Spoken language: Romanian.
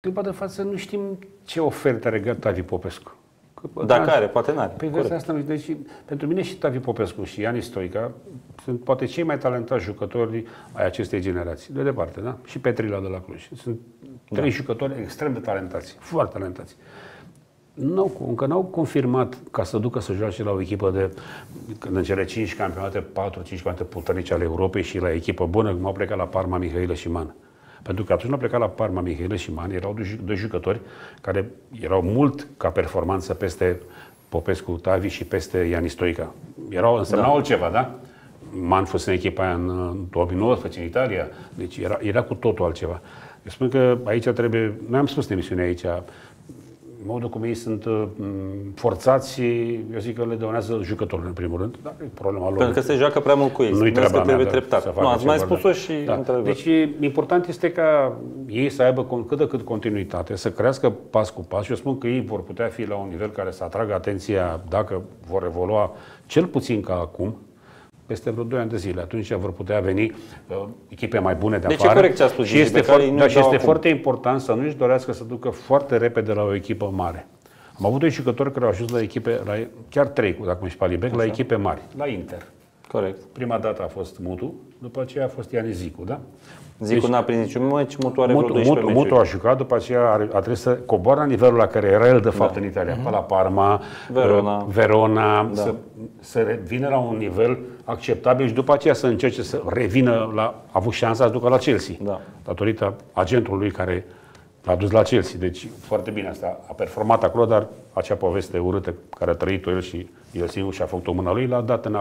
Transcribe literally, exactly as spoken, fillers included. clipa de față nu știm ce ofertă are Tavi Popescu. Că, dacă da, are, poate n-are. Păi asta nu, deci, pentru mine și Tavi Popescu și Ianis Stoica sunt poate cei mai talentați jucători ai acestei generații. De departe, da? Și Petrila de la Cluj. Sunt trei da. jucători extrem de talentați, foarte talentați. Nu, încă n-au confirmat ca să ducă să joace la o echipă de, în cele cinci campionate, patru cinci campionate puternice ale Europei și la echipă bună, cum au plecat la Parma, Mihaila și Man. Pentru că atunci au plecat la Parma, Mihaila și Man, erau doi jucători care erau mult ca performanță peste Popescu, Tavi și peste Ianis Stoica. Erau, însemnau da. altceva, da? Man fusese în echipa aia în două mii nouăsprezece, în Italia, deci era, era cu totul altceva. Eu spun că aici trebuie, noi am spus în emisiune aici, modul cum ei sunt forțați, eu zic că le dăunează jucătorul în primul rând, dar e problema lor. Pentru că se joacă prea mult cu ei, nu-i treaba mea, treptat. Nu, ați mai spus-o și întrebări. Deci important este ca ei să aibă cât de cât continuitate, să crească pas cu pas și eu spun că ei vor putea fi la un nivel care să atragă atenția, dacă vor evolua cel puțin ca acum, peste vreo doi ani de zile. Atunci vor putea veni uh, echipe mai bune de afară. Deci e corect ce a spus și este, foarte, da, și este foarte important să nu își dorească să ducă foarte repede la o echipă mare. Am avut doi jucători care au ajuns la echipe, la, chiar trei, dacă mi-și palibec, la echipe mari, la Inter. Corect. Prima dată a fost Mutu, după aceea a fost Iani Zicu, da? Zicu deci, n-a prins niciun meci, Mutu are Mutu, vreo doisprezece Mutu, Mutu a jucat, după aceea a trebuit să coboare la nivelul la care era el de fapt da. în Italia, mm-hmm. pe la Parma, Verona, Verona da. să, să revină la un nivel acceptabil și după aceea să încerce să revină, la, a avut șansa să ducă la Chelsea, da. datorită agentului care l-a dus la Chelsea. Deci foarte bine asta, a performat acolo, dar acea poveste urâtă care a trăit-o el și el singur și a făcut-o mâna lui, l-a dat în